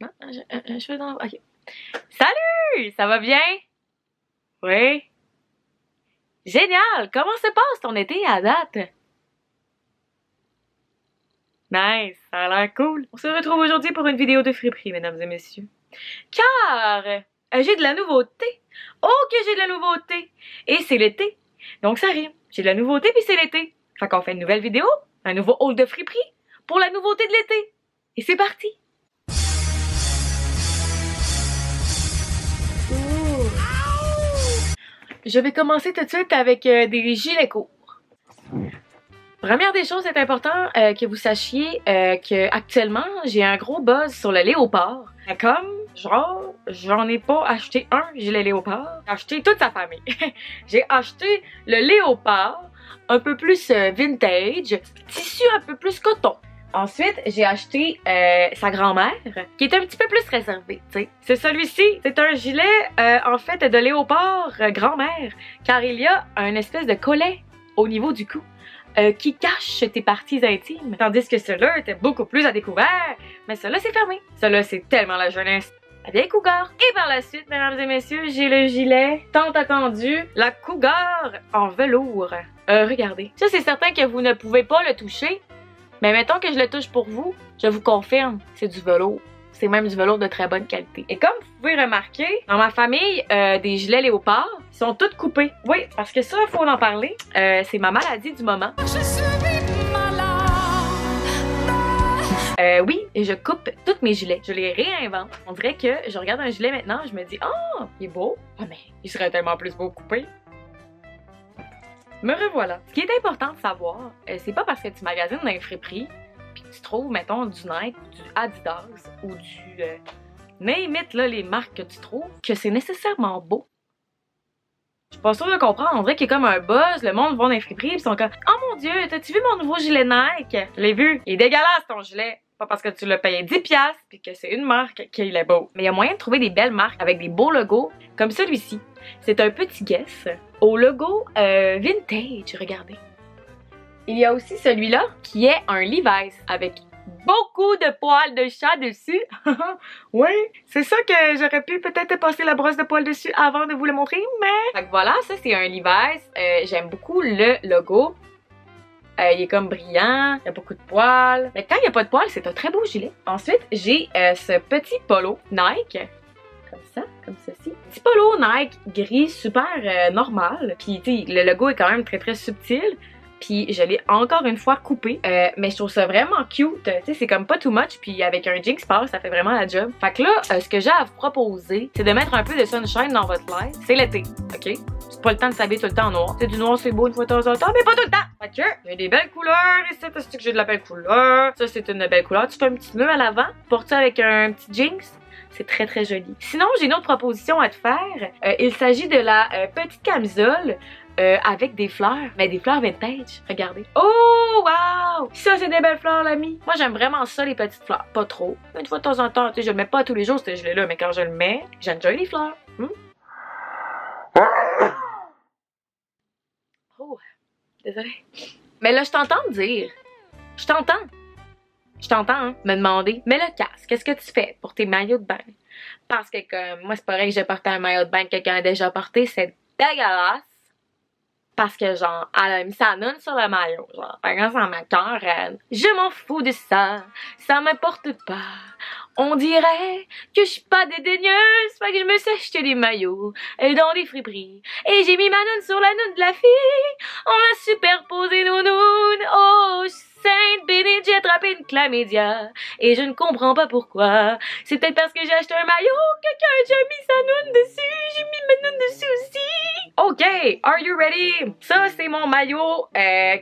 Non, un cheveu dans la... Ok. Salut! Ça va bien? Oui? Génial! Comment se passe ton été à date? Nice! Ça a l'air cool! On se retrouve aujourd'hui pour une vidéo de friperie, mesdames et messieurs. Car j'ai de la nouveauté! Oh que j'ai de la nouveauté! Et c'est l'été! Donc ça rime. J'ai de la nouveauté puis c'est l'été. Fait qu'on fait une nouvelle vidéo, un nouveau haul de friperie pour la nouveauté de l'été. Et c'est parti! Je vais commencer tout de suite avec des gilets courts. Première des choses, c'est important que vous sachiez qu'actuellement, j'ai un gros buzz sur le léopard. Comme, genre, j'en ai pas acheté un gilet léopard. J'ai acheté toute sa famille. J'ai acheté le léopard, un peu plus vintage, tissu un peu plus coton. Ensuite, j'ai acheté sa grand-mère, qui est un petit peu plus réservée, tu sais. C'est celui-ci, c'est un gilet, en fait, de léopard grand-mère, car il y a un espèce de collet au niveau du cou qui cache tes parties intimes. Tandis que celui-là était beaucoup plus à découvert, mais celui-là, c'est fermé. Celui-là, c'est tellement la jeunesse. Avec Cougar. Et par la suite, mesdames et messieurs, j'ai le gilet tant attendu, la Cougar en velours. Regardez, ça, c'est certain que vous ne pouvez pas le toucher. Mais mettons que je le touche pour vous, je vous confirme, c'est du velours. C'est même du velours de très bonne qualité. Et comme vous pouvez remarquer, dans ma famille, des gilets léopards sont tous coupés. Oui, parce que ça, il faut en parler. C'est ma maladie du moment. Je suis malade. Oui, et je coupe tous mes gilets. Je les réinvente. On dirait que je regarde un gilet maintenant, je me dis « Oh, il est beau. Ah, mais il serait tellement plus beau coupé. » Me revoilà. Ce qui est important de savoir, c'est pas parce que tu magasines dans une friperie puis que tu trouves, mettons, du Nike, du Adidas ou du name it, là, les marques que tu trouves, que c'est nécessairement beau. Je suis pas sûre de comprendre. On dirait qu'il y a comme un buzz, le monde va dans les friperies pis sont comme « Oh mon Dieu, t'as-tu vu mon nouveau gilet Nike? » Je l'ai vu. Il est dégueulasse ton gilet. Pas parce que tu l'as payé 10$ puis que c'est une marque qu'il est beau. Mais il y a moyen de trouver des belles marques avec des beaux logos comme celui-ci. C'est un petit guess au logo vintage, regardez. Il y a aussi celui-là qui est un Levi's avec beaucoup de poils de chat dessus. Oui, c'est ça que j'aurais pu peut-être passer la brosse de poils dessus avant de vous le montrer, mais... Donc voilà, ça c'est un Levi's. J'aime beaucoup le logo. Il est comme brillant, il y a beaucoup de poils. Mais quand il n'y a pas de poils, c'est un très beau gilet. Ensuite, j'ai ce petit polo Nike. Comme ça, comme ceci. Petit polo Nike gris super normal. Puis tu sais, le logo est quand même très subtil. Puis je l'ai encore une fois coupé. Mais je trouve ça vraiment cute. Tu sais, c'est comme pas too much. Puis avec un jean qui se passe, ça fait vraiment la job. Fait que là, ce que j'ai à vous proposer, c'est de mettre un peu de sunshine dans votre life. C'est l'été, ok? C'est pas le temps de s'habiller tout le temps en noir. Tu sais, du noir c'est beau une fois de temps en temps, mais pas tout le temps! Fait que j'ai des belles couleurs. Ici, c'est que j'ai de la belle couleur. Ça, c'est une belle couleur. Tu fais un petit nœud à l'avant. Tu portes ça avec un petit jeans. C'est très joli. Sinon, j'ai une autre proposition à te faire. Il s'agit de la petite camisole avec des fleurs. Mais des fleurs vintage. Regardez. Oh, wow! Ça, c'est des belles fleurs, l'ami. Moi, j'aime vraiment ça, les petites fleurs. Pas trop. Une fois de temps en temps. Tu sais, je le mets pas tous les jours, ce gilet-là. Mais quand je le mets, j'enjoy les fleurs. Oh, désolée. Mais là, je t'entends me dire. Je t'entends. Je t'entends hein, me demander, mais le casque, qu'est-ce que tu fais pour tes maillots de bain? Parce que comme moi, c'est pas vrai que j'ai porté un maillot de bain que quelqu'un a déjà porté, c'est dégueulasse. Parce que genre, elle a mis sa nonne sur le maillot, genre, ça m'a carrément. Je m'en fous de ça, ça m'importe pas. On dirait que je suis pas dédaigneuse, fait que je me suis acheté des maillots dans des friperies. Et j'ai mis ma nonne sur la nonne de la fille, on a superposé nos nounes, oh, Sainte Bénédicte, j'ai attrapé une chlamydia et je ne comprends pas pourquoi. C'est peut-être parce que j'ai acheté un maillot, quelqu'un a déjà mis sa noune dessus, j'ai mis ma noune dessus aussi. Ok, are you ready? Ça, c'est mon maillot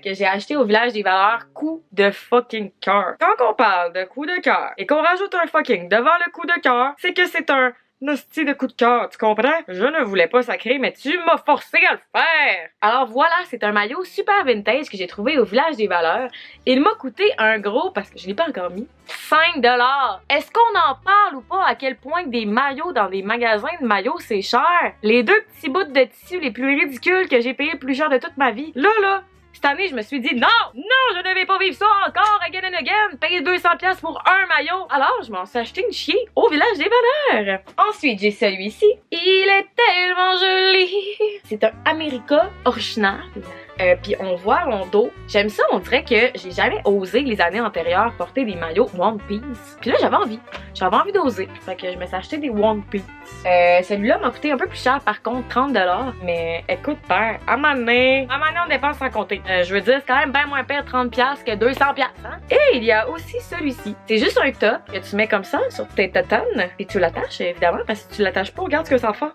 que j'ai acheté au Village des Valeurs, coup de fucking cœur. Quand on parle de coup de cœur et qu'on rajoute un fucking devant le coup de cœur, c'est que c'est un nasty de coup de cœur, tu comprends? Je ne voulais pas sacrer, mais tu m'as forcé à le faire! Alors voilà, c'est un maillot super vintage que j'ai trouvé au Village des Valeurs. Il m'a coûté un gros, parce que je l'ai pas encore mis, 5$! Est-ce qu'on en parle ou pas à quel point des maillots dans des magasins de maillots, c'est cher? Les deux petits bouts de tissu les plus ridicules que j'ai payé le plus cher de toute ma vie, là, Cette année, je me suis dit non, non, je ne vais pas vivre ça encore again and again. Payer 200$ pour un maillot. Alors, je m'en suis acheté une chier au Village des Valeurs. Ensuite, j'ai celui-ci. Il est tellement joli. C'est un America original. Puis on voit mon dos. J'aime ça, on dirait que j'ai jamais osé les années antérieures porter des maillots One Piece. Puis là, j'avais envie. J'avais envie d'oser. Fait que je me suis acheté des One Piece. Celui-là m'a coûté un peu plus cher, par contre, 30$. Mais écoute, père, à un moment donné, on dépense sans compter. Je veux dire, c'est quand même bien moins pire 30$ que 200$. Hein? Et il y a aussi celui-ci. C'est juste un top que tu mets comme ça sur tes tatanes. Et tu l'attaches, évidemment, parce que si tu l'attaches pas, regarde ce que ça fait.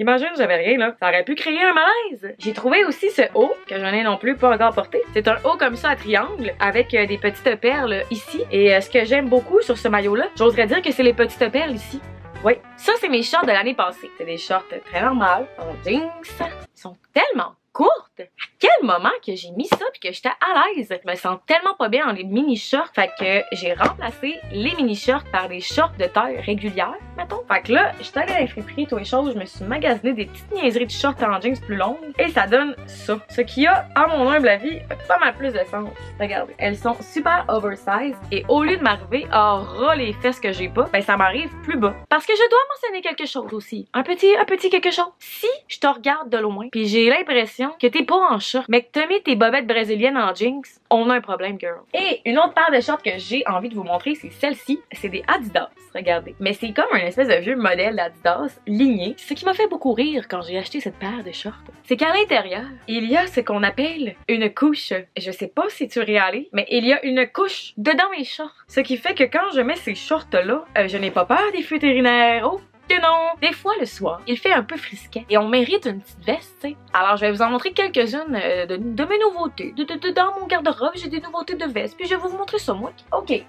Imagine, j'avais rien là. Ça aurait pu créer un malaise. J'ai trouvé aussi ce haut, que je n'ai non plus pas encore porté. C'est un haut comme ça à triangle, avec des petites perles ici. Et ce que j'aime beaucoup sur ce maillot-là, j'oserais dire que c'est les petites perles ici. Oui, ça c'est mes shorts de l'année passée. C'est des shorts très normales, en jeans. Ils sont tellement courtes. À quel moment que j'ai mis ça puis que j'étais à l'aise. Je me sens tellement pas bien dans les mini-shorts. Fait que j'ai remplacé les mini-shorts par des shorts de taille régulière, mettons. Fait que là, j'étais allée à la friperie, toutes les choses. Je me suis magasiné des petites niaiseries de shorts en jeans plus longues. Et ça donne ça. Ce qui a, à mon humble avis, pas mal plus de sens. Regardez, elles sont super oversize. Et au lieu de m'arriver à ras les fesses que j'ai pas, ben ça m'arrive plus bas. Parce que je dois mentionner quelque chose aussi. Un petit quelque chose. Si je te regarde de loin, puis j'ai l'impression que t'es pas en short, mais que t'as mis tes bobettes brésiliennes en jeans, on a un problème, girl. Et une autre paire de shorts que j'ai envie de vous montrer, c'est celle-ci. C'est des Adidas, regardez. Mais c'est comme un espèce de vieux modèle d'Adidas, ligné. Ce qui m'a fait beaucoup rire quand j'ai acheté cette paire de shorts, c'est qu'à l'intérieur, il y a ce qu'on appelle une couche. Je sais pas si tu réalises, mais il y a une couche dedans mes shorts. Ce qui fait que quand je mets ces shorts-là, je n'ai pas peur des vétérinaires. Oh! Que non! Des fois, le soir, il fait un peu frisquet et on mérite une petite veste, tu sais. Alors, je vais vous en montrer quelques-unes de mes nouveautés. Dans mon garde-robe, j'ai des nouveautés de veste, puis je vais vous montrer ça, moi. OK.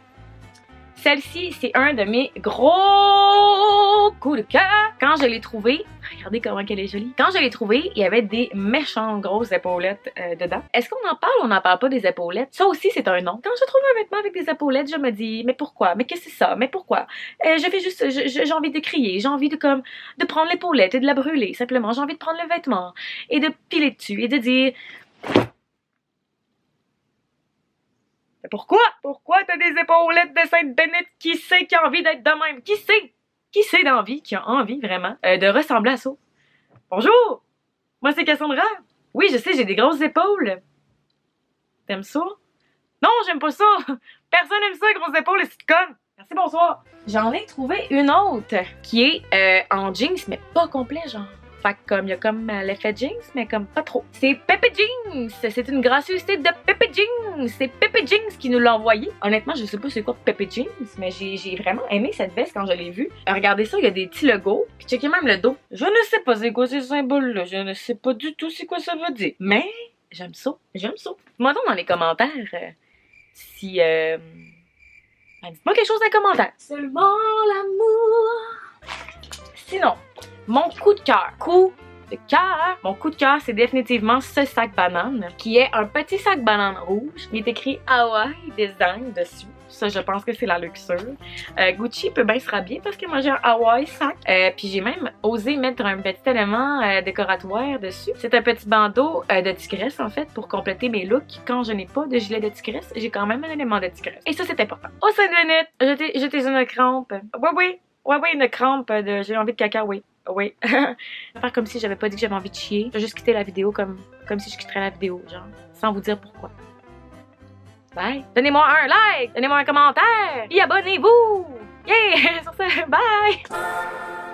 Celle-ci, c'est un de mes gros coups de cœur. Quand je l'ai trouvée, regardez comment elle est jolie. Quand je l'ai trouvée, il y avait des méchantes grosses épaulettes dedans. Est-ce qu'on en parle ou on n'en parle pas des épaulettes? Ça aussi, c'est un nom. Quand je trouve un vêtement avec des épaulettes, je me dis, mais pourquoi? Mais qu'est-ce que c'est ça? Mais pourquoi? J'ai envie de crier. J'ai envie de comme de prendre l'épaulette et de la brûler. Simplement, j'ai envie de prendre le vêtement et de piler dessus et de dire... Pourquoi? Pourquoi t'as des épaulettes de Sainte-Bénite? Qui sait qui a envie d'être de même? Qui sait? Qui sait d'envie, qui a envie vraiment de ressembler à ça? Bonjour! Moi c'est Cassandra. Oui, je sais, j'ai des grosses épaules. T'aimes ça? Non, j'aime pas ça! Personne aime ça, grosses épaules, les petites connes! Merci, bonsoir! J'en ai trouvé une autre qui est en jeans, mais pas complet, genre. Fait que comme, il y a comme l'effet jeans, mais comme pas trop. C'est Pepe Jeans! C'est une gracieuseté de Pepe Jeans! C'est Pepe Jeans qui nous l'a envoyé. Honnêtement, je sais pas c'est quoi Pepe Jeans, mais j'ai vraiment aimé cette veste quand je l'ai vue. Regardez ça, il y a des petits logos. Puis checkez même le dos. Je ne sais pas c'est quoi ces symboles-là. Je ne sais pas du tout c'est quoi ça veut dire. Mais j'aime ça, j'aime ça. Dites-moi donc dans les commentaires si... Ben, dites-moi quelque chose dans les commentaires. Seulement l'amour. Sinon... Mon coup de cœur. Mon coup de cœur, c'est définitivement ce sac banane, qui est un petit sac banane rouge. Il est écrit Hawaii Design dessus. Ça, je pense que c'est la luxure. Gucci peut bien se rhabiller parce que moi, j'ai un Hawaii sac. Puis j'ai même osé mettre un petit élément décoratoire dessus. C'est un petit bandeau de tigresse, en fait, pour compléter mes looks. Quand je n'ai pas de gilet de tigresse, j'ai quand même un élément de tigresse. Et ça, c'est important. Au sein de minutes, j'étais une crampe. Oui, une crampe de j'ai envie de caca, oui. Oui. Je vais faire comme si j'avais pas dit que j'avais envie de chier. Je vais juste quitter la vidéo comme si je quitterais la vidéo, genre, sans vous dire pourquoi. Bye! Donnez-moi un like! Donnez-moi un commentaire! Et abonnez-vous! Yeah! Sur ce, bye!